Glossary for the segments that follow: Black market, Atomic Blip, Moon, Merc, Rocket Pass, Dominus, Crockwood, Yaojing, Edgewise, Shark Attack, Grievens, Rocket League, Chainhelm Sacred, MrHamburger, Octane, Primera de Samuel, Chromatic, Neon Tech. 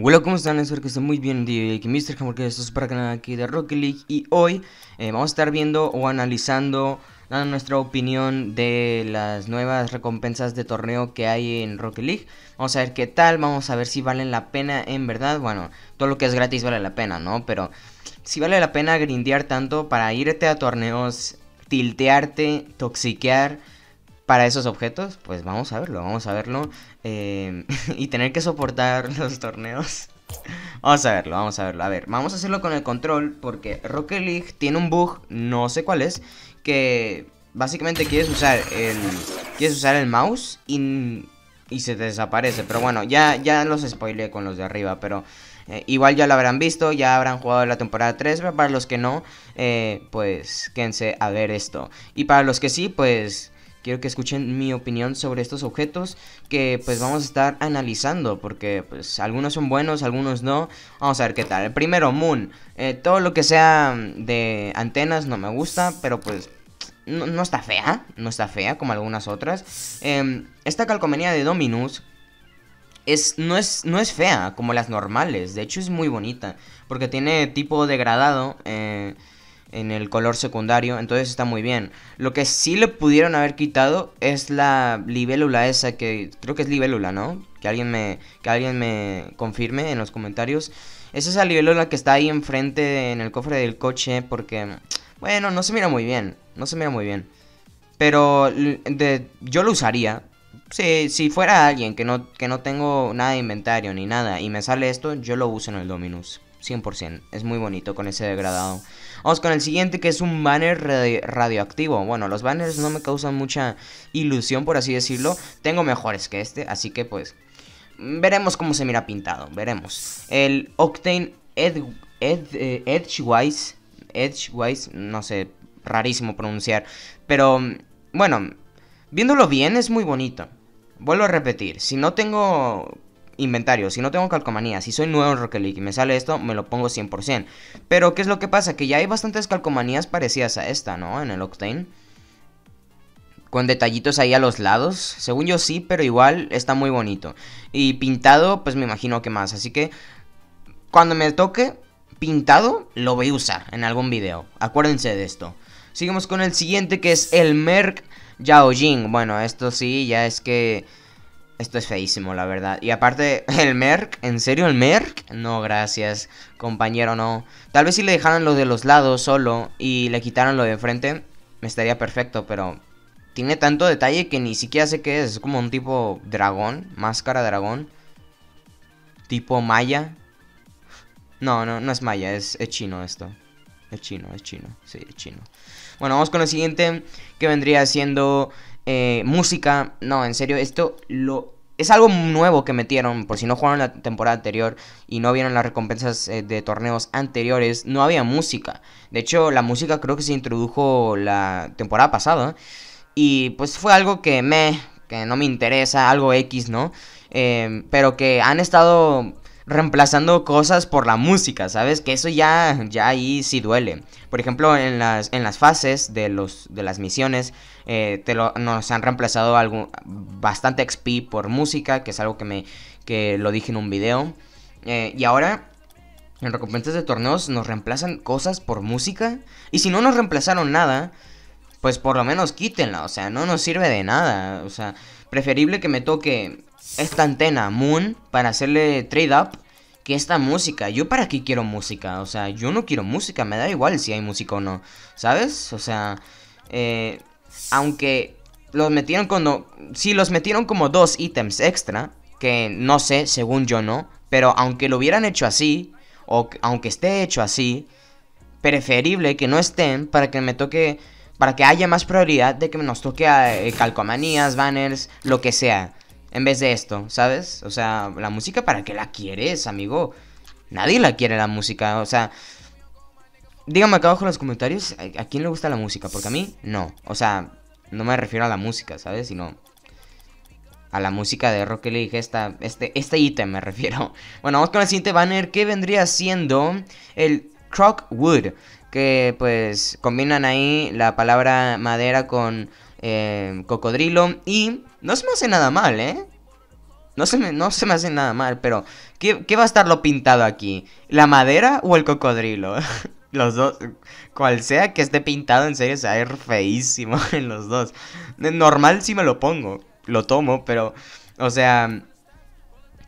Hola, ¿cómo están? Espero que estén muy bien, aquí MrHamburger, esto es para el canal aquí de Rocket League. Y hoy vamos a estar viendo o analizando, dando nuestra opinión de las nuevas recompensas de torneo que hay en Rocket League. Vamos a ver qué tal, vamos a ver si valen la pena en verdad. Bueno, todo lo que es gratis vale la pena, ¿no? Pero si vale la pena grindear tanto para irte a torneos, tiltearte, toxiquear para esos objetos, pues vamos a verlo y tener que soportar los torneos. Vamos a verlo, a ver, vamos a hacerlo con el control, porque Rocket League tiene un bug, no sé cuál es, que básicamente quieres usar el mouse y se te desaparece. Pero bueno, ya los spoileé con los de arriba, pero igual ya lo habrán visto, ya habrán jugado la temporada 3, pero para los que no, pues quédense a ver esto. Y para los que sí, pues quiero que escuchen mi opinión sobre estos objetos que pues vamos a estar analizando, porque pues algunos son buenos, algunos no. Vamos a ver qué tal. El primero, Moon. Todo lo que sea de antenas no me gusta, pero pues no está fea. No está fea como algunas otras. Esta calcomanía de Dominus no es fea como las normales. De hecho es muy bonita, porque tiene tipo degradado en el color secundario, entonces está muy bien. Lo que sí le pudieron haber quitado es la libélula esa, que creo que es libélula, ¿no? Que alguien me confirme en los comentarios. Es esa libélula que está ahí enfrente en el cofre del coche, porque bueno, no se mira muy bien, pero yo lo usaría. Si fuera alguien que no tengo nada de inventario ni nada y me sale esto, yo lo uso en el Dominus 100%, es muy bonito con ese degradado. Vamos con el siguiente, que es un banner radioactivo. Bueno, los banners no me causan mucha ilusión, por así decirlo. Tengo mejores que este, así que pues veremos cómo se mira pintado, veremos. El Octane Edgewise, no sé, rarísimo pronunciar, pero bueno, viéndolo bien es muy bonito. Vuelvo a repetir, si no tengo inventario, si no tengo calcomanía, si soy nuevo en Rocket League y me sale esto, me lo pongo 100%. Pero ¿qué es lo que pasa? Que ya hay bastantes calcomanías parecidas a esta, ¿no? En el Octane, con detallitos ahí a los lados. Según yo sí, pero igual está muy bonito. Y pintado, pues me imagino que más. Así que cuando me toque pintado, lo voy a usar en algún video. Acuérdense de esto. Seguimos con el siguiente, que es el Merc Yaojing. Bueno, esto sí, ya es que esto es feísimo, la verdad. Y aparte, el Merc, ¿en serio el Merc? No, gracias, compañero, no. Tal vez si le dejaran lo de los lados solo y le quitaran lo de frente, me estaría perfecto, pero tiene tanto detalle que ni siquiera sé qué es. Es como un tipo dragón, máscara dragón, tipo maya. No es maya, es chino esto. Es chino. Bueno, vamos con lo siguiente, que vendría siendo música. No, en serio, esto es algo nuevo que metieron. Por si no jugaron la temporada anterior y no vieron las recompensas de torneos anteriores, no había música. De hecho, la música creo que se introdujo la temporada pasada, y pues fue algo que no me interesa, algo X, ¿no? Pero que han estado reemplazando cosas por la música, ¿sabes? Que eso ya ahí sí duele. Por ejemplo, en las fases de las misiones, nos han reemplazado bastante XP por música, que es algo que lo dije en un video. Y ahora, en recompensas de torneos, nos reemplazan cosas por música. Y si no nos reemplazaron nada, pues por lo menos quítenla, o sea, no nos sirve de nada. O sea, preferible que me toque esta antena Moon para hacerle trade up que esta música. ¿Yo para qué quiero música? O sea, yo no quiero música, me da igual si hay música o no, ¿sabes? O sea, aunque los metieron como dos ítems extra, que no sé, según yo no, pero aunque lo hubieran hecho así, o aunque esté hecho así, preferible que no estén, para que me toque, para que haya más probabilidad de que nos toque calcomanías, banners, lo que sea, en vez de esto, ¿sabes? O sea, la música, ¿para qué la quieres, amigo? Nadie la quiere, la música. O sea, díganme acá abajo en los comentarios ¿a quién le gusta la música? Porque a mí, no. O sea, no me refiero a la música, ¿sabes? Sino a la música de Rocket League, este ítem me refiero. Bueno, vamos con el siguiente banner, que vendría siendo el Crockwood, que pues combinan ahí la palabra madera con cocodrilo, y no se me hace nada mal, ¿eh? No se me hace nada mal, pero ¿qué va a estar lo pintado aquí? ¿La madera o el cocodrilo? Los dos, cual sea que esté pintado, en serio se va a ver feísimo en los dos. Normal sí me lo pongo, lo tomo, pero, o sea,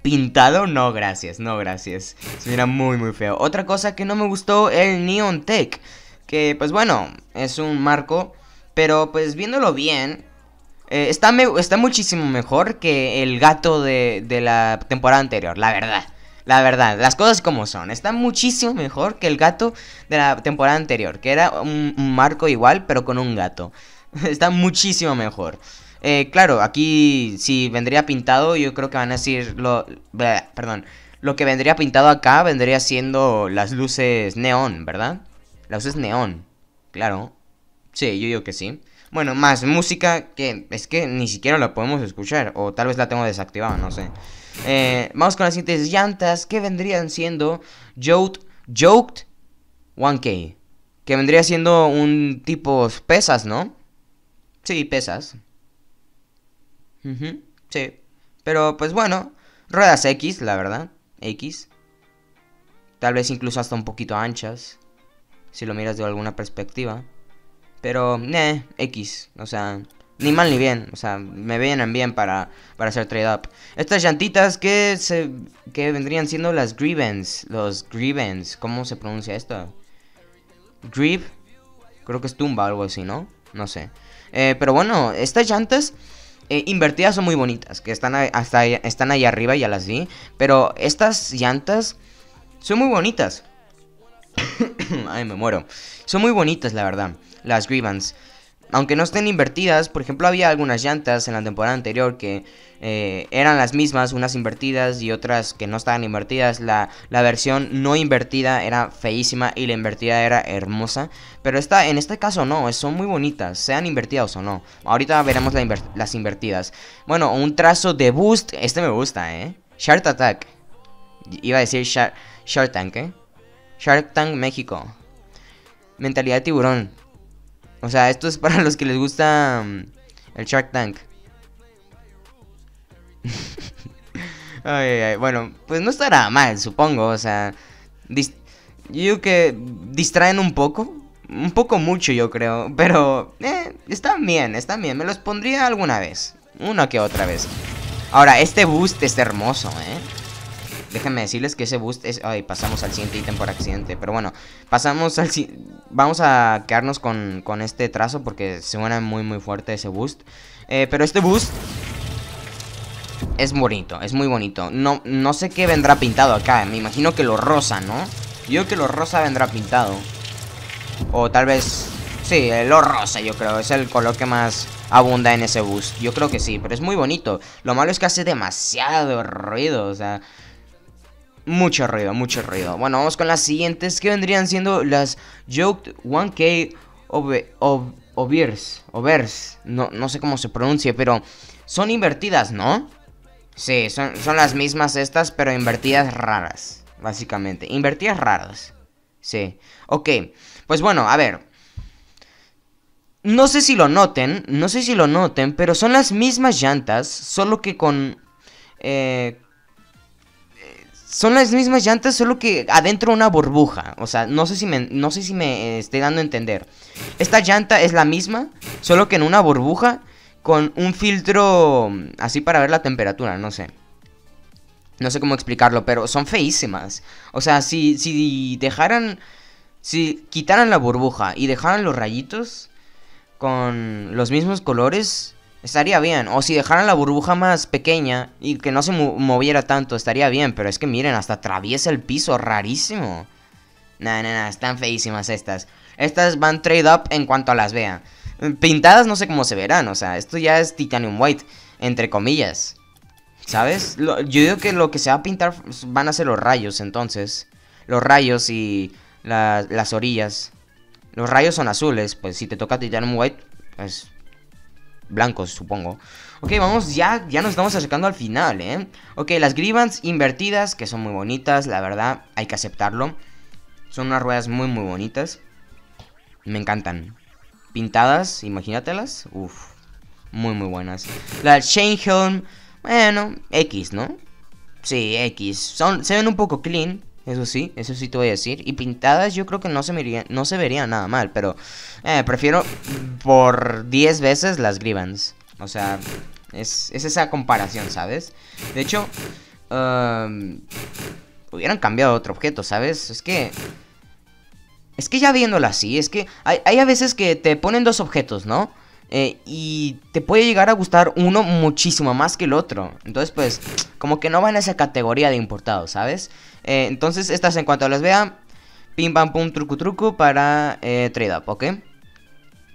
pintado no gracias, no gracias. Se mira muy muy feo. Otra cosa que no me gustó, el Neon Tech, que pues bueno, es un marco, pero pues viéndolo bien... Está muchísimo mejor que el gato de la temporada anterior, la verdad, las cosas como son. Está muchísimo mejor que el gato de la temporada anterior, que era un marco igual, pero con un gato. Está muchísimo mejor. Claro, aquí si vendría pintado, yo creo que van a decir, lo que vendría pintado acá vendría siendo las luces neón, ¿verdad? Las luces neón, claro, sí, yo digo que sí. Bueno, más música que es que ni siquiera la podemos escuchar. O tal vez la tengo desactivada, no sé. Vamos con las siguientes llantas, que vendrían siendo Joked 1K, que vendría siendo un tipo pesas, ¿no? Sí, pesas. Sí. Pero pues bueno, ruedas X, la verdad, X. Tal vez incluso hasta un poquito anchas, si lo miras de alguna perspectiva. Pero, X, o sea, ni mal ni bien, o sea, me vienen bien para hacer trade up. Estas llantitas que vendrían siendo las Grievens, ¿cómo se pronuncia esto? Grieve, creo que es tumba o algo así, ¿no? No sé. Pero bueno, estas llantas invertidas son muy bonitas, que están, están ahí arriba, ya las vi. Pero estas llantas son muy bonitas. Ay, me muero. Son muy bonitas, la verdad, las Grievance. Aunque no estén invertidas, por ejemplo, había algunas llantas en la temporada anterior que eran las mismas, unas invertidas y otras que no estaban invertidas. La versión no invertida era feísima y la invertida era hermosa. Pero en este caso no, son muy bonitas, sean invertidas o no. Ahorita veremos las invertidas. Bueno, un trazo de boost, este me gusta, Shark Attack. Iba a decir Shark Tank, Shark Tank México. Mentalidad de tiburón. O sea, esto es para los que les gusta el Shark Tank. Ay, ay, bueno, pues no estará mal, supongo. O sea, yo que distraen un poco. Un poco mucho, yo creo. Pero están bien, están bien. Me los pondría alguna vez. Una que otra vez. Ahora, este boost es hermoso, Déjenme decirles que ese boost es... Ay, pasamos al siguiente ítem por accidente. Pero bueno, pasamos al... Vamos a quedarnos con este trazo porque suena muy muy fuerte ese boost. Pero este boost es bonito, es muy bonito. No sé qué vendrá pintado acá. Me imagino que lo rosa, ¿no? Yo creo que lo rosa vendrá pintado. O tal vez... Sí, lo rosa, yo creo. Es el color que más... abunda en ese boost. Yo creo que sí, pero es muy bonito. Lo malo es que hace demasiado ruido, o sea... mucho ruido, mucho ruido. Bueno, vamos con las siguientes, que vendrían siendo las Joked 1K Overs. No sé cómo se pronuncia, pero son invertidas, ¿no? Sí, son las mismas estas, pero invertidas raras, básicamente. Invertidas raras. Sí, ok. Pues bueno, a ver. No sé si lo noten, pero son las mismas llantas, solo que con... Son las mismas llantas, solo que adentro una burbuja. O sea, no sé si me estoy dando a entender. Esta llanta es la misma, solo que en una burbuja con un filtro así para ver la temperatura, no sé. No sé cómo explicarlo, pero son feísimas. O sea, si quitaran la burbuja y dejaran los rayitos con los mismos colores... estaría bien, o si dejaran la burbuja más pequeña y que no se moviera tanto, estaría bien, pero es que miren, hasta atraviesa el piso, rarísimo. Nah, están feísimas estas. Estas van trade up en cuanto a las vea. Pintadas no sé cómo se verán, o sea, esto ya es Titanium White, entre comillas, ¿sabes? Yo digo que lo que se va a pintar van a ser los rayos, entonces. Los rayos y las orillas. Los rayos son azules, pues si te toca Titanium White, pues... blancos, supongo. Ok, vamos, ya nos estamos acercando al final, Ok, las Grievance invertidas, que son muy bonitas, la verdad, hay que aceptarlo. Son unas ruedas muy, muy bonitas. Me encantan. Pintadas, imagínatelas. Uf, muy, muy buenas. La Chainhelm Bueno, X, ¿no? Sí, X. Se ven un poco clean, eso sí te voy a decir. Y pintadas yo creo que no se vería nada mal, pero prefiero por 10 veces las Grievens. O sea, es esa comparación, ¿sabes? De hecho, hubieran cambiado otro objeto, ¿sabes? Es que ya viéndolo así, es que hay a veces que te ponen dos objetos, ¿no? Y te puede llegar a gustar uno muchísimo más que el otro. Entonces, pues, como que no va en esa categoría de importado, ¿sabes? Entonces, estas en cuanto las vea, pim pam pum truco truco para trade up, ¿ok?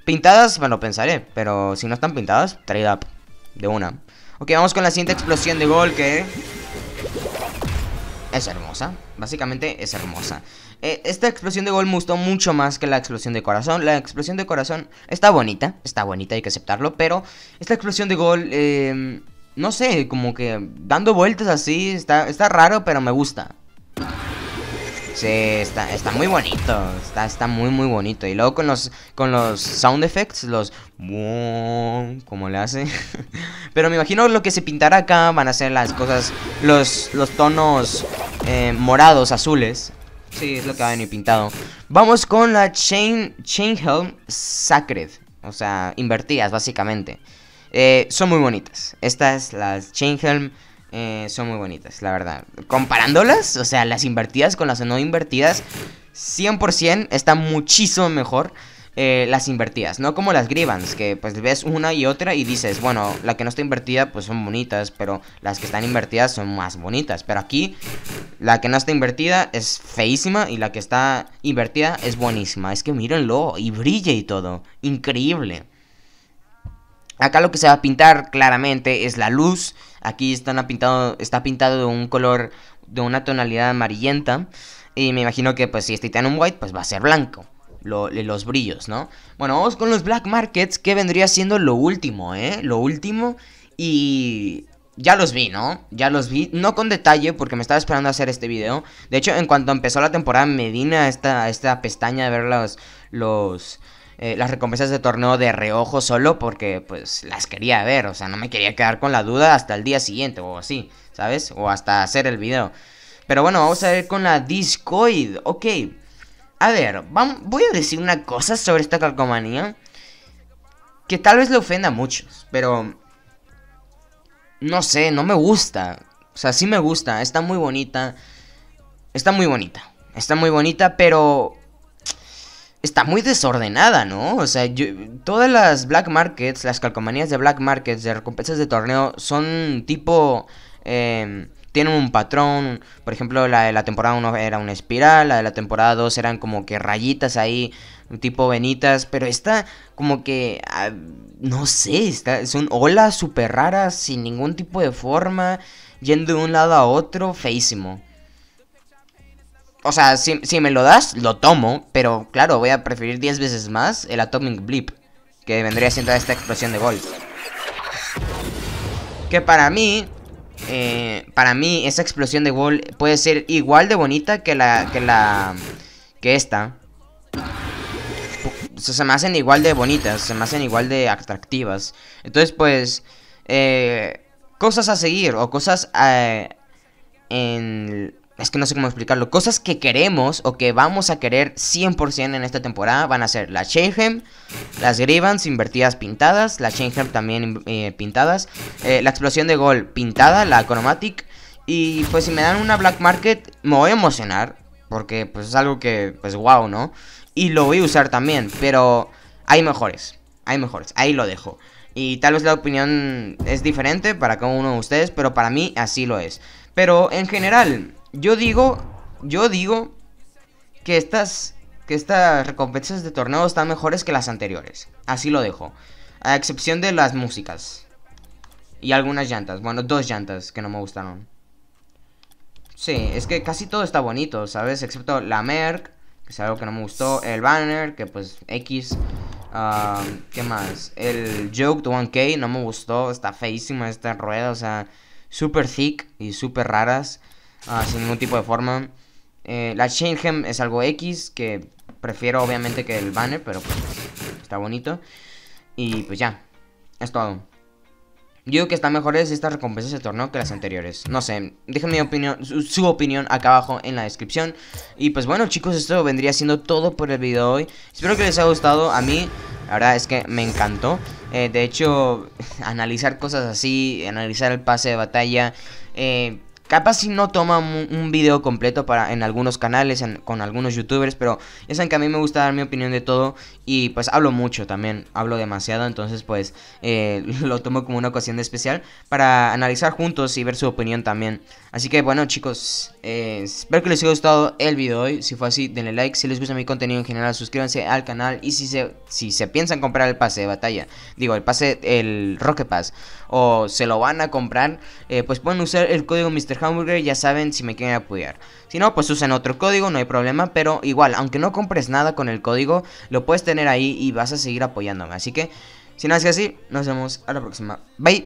Pintadas, bueno, pensaré, pero si no están pintadas, trade up de una. Ok, vamos con la siguiente explosión de gol que es hermosa. Básicamente es hermosa. Esta explosión de gol me gustó mucho más que la explosión de corazón. La explosión de corazón está bonita, hay que aceptarlo. Pero esta explosión de gol, no sé, como que dando vueltas así, está raro, pero me gusta. Sí, está muy bonito, está muy muy bonito. Y luego con los sound effects, los como le hace. Pero me imagino lo que se pintará acá van a ser las cosas, los tonos morados, azules. Sí, es lo que va a venir pintado. Vamos con la Chainhelm Sacred. O sea, invertidas básicamente. Son muy bonitas. Estas, las Chainhelm, son muy bonitas, la verdad. Comparándolas, o sea, las invertidas con las no invertidas, 100% está muchísimo mejor las invertidas, no como las Grievens, que pues ves una y otra y dices, bueno, la que no está invertida pues son bonitas, pero las que están invertidas son más bonitas. Pero aquí, la que no está invertida es feísima y la que está invertida es buenísima. Es que mírenlo, y brilla y todo, increíble. Acá lo que se va a pintar claramente es la luz. Aquí está pintado de un color, de una tonalidad amarillenta. Y me imagino que pues si es Titanium White, pues va a ser blanco. Los brillos, ¿no? Bueno, vamos con los Black Markets, que vendría siendo lo último, ¿eh? Lo último. Y ya los vi, ¿no? Ya los vi, no con detalle, porque me estaba esperando a hacer este video. De hecho, en cuanto empezó la temporada, me vine a esta pestaña de ver las recompensas de torneo de reojo solo, porque pues las quería ver. O sea, no me quería quedar con la duda hasta el día siguiente o así, ¿sabes? O hasta hacer el video. Pero bueno, vamos a ver con la Discoid. Ok, a ver, voy a decir una cosa sobre esta calcomanía que tal vez le ofenda a muchos, pero no sé, no me gusta. O sea, sí me gusta, está muy bonita. Está muy bonita, está muy bonita, pero está muy desordenada, ¿no? O sea, todas las Black Markets, las calcomanías de Black Markets, de recompensas de torneo, son tipo, tienen un patrón. Por ejemplo, la de la temporada 1 era una espiral, la de la temporada 2 eran como que rayitas ahí, tipo venitas. Pero esta, como que, no sé, son olas súper raras, sin ningún tipo de forma, yendo de un lado a otro, feísimo. O sea, si me lo das, lo tomo, pero claro, voy a preferir 10 veces más el Atomic Blip, que vendría siendo esta explosión de gol. Que para mí esa explosión de gol puede ser igual de bonita que esta. O sea, se me hacen igual de bonitas, se me hacen igual de atractivas. Entonces, pues, cosas a seguir o cosas es que no sé cómo explicarlo. Cosas que queremos o que vamos a querer 100% en esta temporada van a ser la Chainhelm, las Grievens invertidas pintadas, la Chainhelm también pintadas, la explosión de gol pintada, la Chromatic. Y pues si me dan una Black Market me voy a emocionar, porque pues es algo que pues wow, ¿no? Y lo voy a usar también, pero hay mejores, ahí lo dejo. Y tal vez la opinión es diferente para cada uno de ustedes, pero para mí así lo es. Pero en general, yo digo que estas recompensas de torneo están mejores que las anteriores. Así lo dejo. A excepción de las músicas. Y algunas llantas. Bueno, 2 llantas que no me gustaron. Sí, es que casi todo está bonito, ¿sabes? Excepto la Merc, que es algo que no me gustó. El banner, que pues X. ¿Qué más? El Joke de 1K no me gustó. Está feísima esta rueda, o sea, super thick y super raras. Sin ningún tipo de forma. La Chainhelm es algo X, que prefiero obviamente que el banner, pero pues está bonito. Y pues ya, es todo. Yo digo que están mejores estas recompensas de torneo que las anteriores. No sé, déjenme opinión, su opinión acá abajo en la descripción. Y pues bueno chicos, esto vendría siendo todo por el video de hoy. Espero que les haya gustado, a mí la verdad es que me encantó. De hecho, analizar cosas así, analizar el pase de batalla. Capaz si no toma un video completo para en algunos canales, con algunos youtubers, pero ya saben que a mí me gusta dar mi opinión de todo. Y pues hablo mucho también, hablo demasiado, entonces pues lo tomo como una ocasión especial para analizar juntos y ver su opinión también. Así que bueno chicos, espero que les haya gustado el video de hoy. Si fue así, denle like, si les gusta mi contenido en general, suscríbanse al canal. Y si se piensan comprar el pase de batalla, digo el Rocket Pass, o se lo van a comprar, pues pueden usar el código MrHamburger, ya saben, si me quieren apoyar. Si no, pues usen otro código, no hay problema. Pero igual, aunque no compres nada con el código, lo puedes tener ahí y vas a seguir apoyándome. Así que, si no es que así, nos vemos a la próxima. Bye.